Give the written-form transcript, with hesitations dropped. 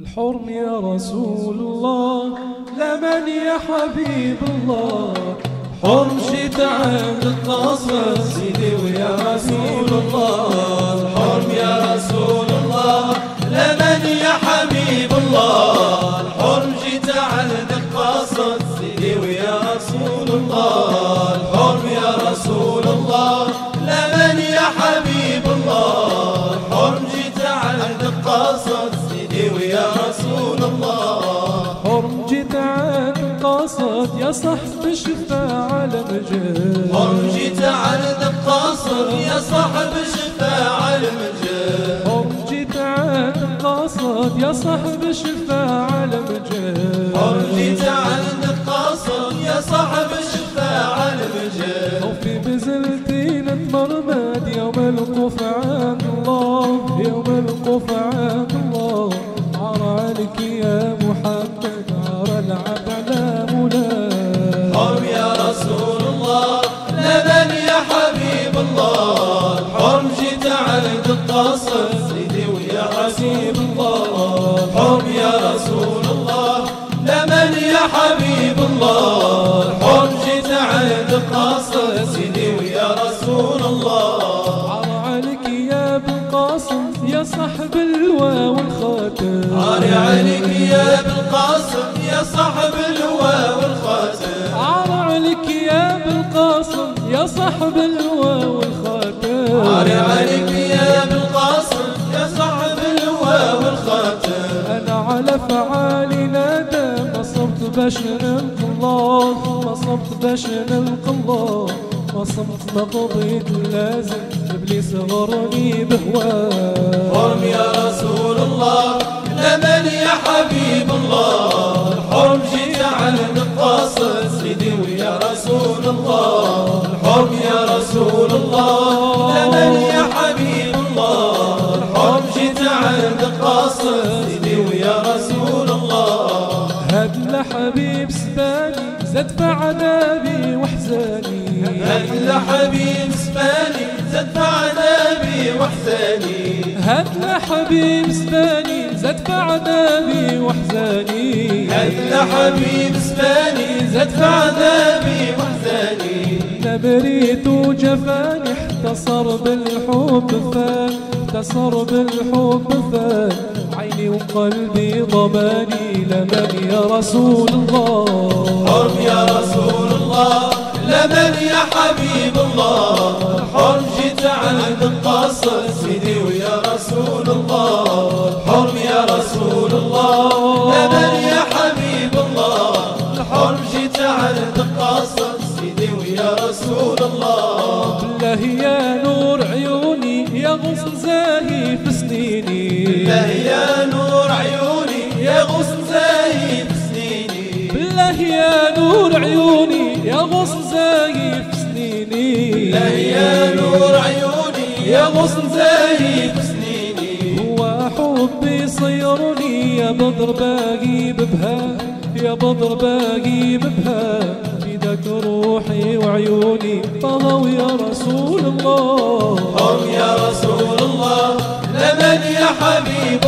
الحرم يا رسول الله لمن يا حبيب الله حرم شيت عند القصر سيدي ويا رسول الله الحرم يا رسول الله لمن يا حبيب الله الحرم شيت عند القصر سيدي ويا رسول الله الحرم يا رسول الله لمن يا حبيب الله الحرم شيت عند القصر يا رسول الله حرم جيت عن قصد يا صاحب الشفاعة المجد حرم جيت عن قصد يا صاحب الشفاعة المجد حرم جيت عن قصد يا صاحب الشفاعة المجد حرم جيت عن قصد يا صاحب الشفاعة المجد خوفي بزلتي للمرمد يوم الوقوف عند الله يوم الوقوف عند الله عليك يا محمد عار العبد على مولاه حرم يا رسول الله لمن يا حبيب الله حرم جيت عند القصر سيدي ويا حسيب الله حرم يا رسول الله لمن يا حبيب الله حرم جيت عند القصر سيدي ويا رسول الله عار عليك يا بالقاسم يا صاحب الواو والخاتم عار عليك يا بالقاسم يا صاحب الواو والخاتم عار عليك يا بالقاسم يا صاحب الواو والخاتم عار عليك يا بالقاسم يا صاحب الواو والخاتم انا على فعالي نادم ما صمت باش نلقى الله ما صمت باش نلقى الله ما صمت ما قضيت اللازم ابليس غرني بهواه حرم يا رسول الله لمن يا حبيب الله حرم جيت عند القصر سيدي ويا رسول الله حرم يا رسول الله لمن يا حبيب الله حرم جيت عند القصر سيدي ويا رسول الله هاد الحبيب سباني زاد فعذابي وحزاني هاد الحبيب سباني زاد فعذابي وحزاني هاد الحبيب سباني زاد فعذابي وحزاني هاد الحبيب سباني زاد فعذابي وحزاني نبريت وجفاني احتصر بالحب فان احتصر بالحب فان عيني وقلبي ضماني لمن يا رسول الله حرم يا رسول الله لمن يا حبيب الله حرم جيت عند القصر سيدي ويا رسول الله حرم يا رسول الله لمن يا حبيب الله حرم جيت عند القصر سيدي ويا رسول الله بالله يا نور عيوني يا غصن زاهي في سنيني بالله يا نور عيوني يا غصن زاهي في سنيني بالله يا نور عيوني يا غصن زاهي في سنيني بالله يا نور عيوني يا غصن زاهي في سنيني هو حبي صيرني يا بدر باقي ببها يا بدر باقي ببها فداك روحي وعيوني طغوا يا رسول الله حرم يا رسول الله لمن يا حبيب